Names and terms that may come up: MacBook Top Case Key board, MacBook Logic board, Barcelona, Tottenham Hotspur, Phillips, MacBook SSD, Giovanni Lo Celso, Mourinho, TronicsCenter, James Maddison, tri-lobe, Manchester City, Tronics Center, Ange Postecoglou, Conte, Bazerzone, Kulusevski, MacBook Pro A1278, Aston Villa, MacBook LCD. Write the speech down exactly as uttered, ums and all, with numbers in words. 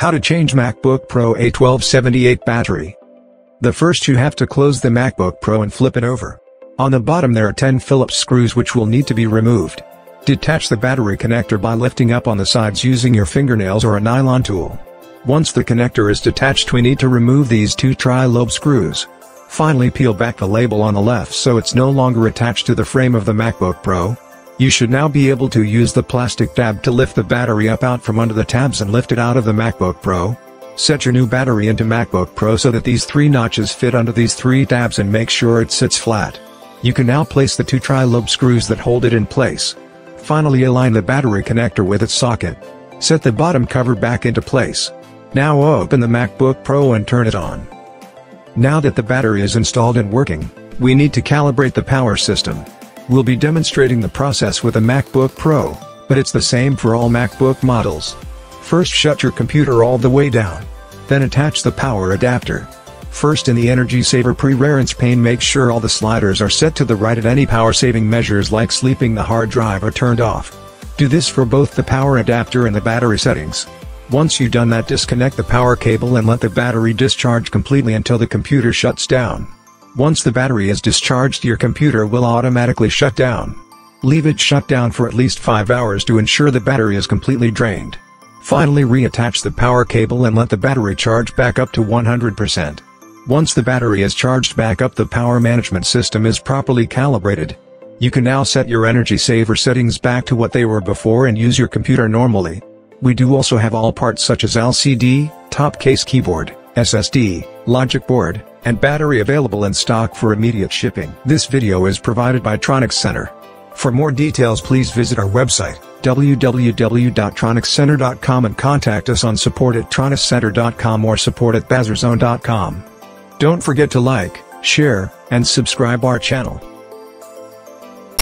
How to change MacBook Pro A twelve seventy-eight battery. The first you have to close the MacBook Pro and flip it over. On the bottom there are ten Phillips screws which will need to be removed. Detach the battery connector by lifting up on the sides using your fingernails or a nylon tool. Once the connector is detached, we need to remove these two tri-lobe screws. Finally, peel back the label on the left so it's no longer attached to the frame of the MacBook Pro. You should now be able to use the plastic tab to lift the battery up out from under the tabs and lift it out of the MacBook Pro. Set your new battery into MacBook Pro so that these three notches fit under these three tabs and make sure it sits flat. You can now place the two tri-lobe screws that hold it in place. Finally, align the battery connector with its socket. Set the bottom cover back into place. Now open the MacBook Pro and turn it on. Now that the battery is installed and working, we need to calibrate the power system. We'll be demonstrating the process with a MacBook Pro, but it's the same for all MacBook models. First, shut your computer all the way down. Then attach the power adapter. First, in the Energy Saver pre-reference pane, make sure all the sliders are set to the right and any power-saving measures like sleeping the hard drive are turned off. Do this for both the power adapter and the battery settings. Once you've done that, disconnect the power cable and let the battery discharge completely until the computer shuts down. Once the battery is discharged, your computer will automatically shut down. Leave it shut down for at least five hours to ensure the battery is completely drained. Finally, reattach the power cable and let the battery charge back up to one hundred percent. Once the battery is charged back up, the power management system is properly calibrated. You can now set your Energy Saver settings back to what they were before and use your computer normally. We do also have all parts such as L C D, top case keyboard, S S D, logic board, and battery available in stock for immediate shipping. This video is provided by TronicsCenter. For more details, please visit our website, w w w dot tronics center dot com, and contact us on support at tronics center dot com or support at bazerzone dot com. Don't forget to like, share, and subscribe our channel.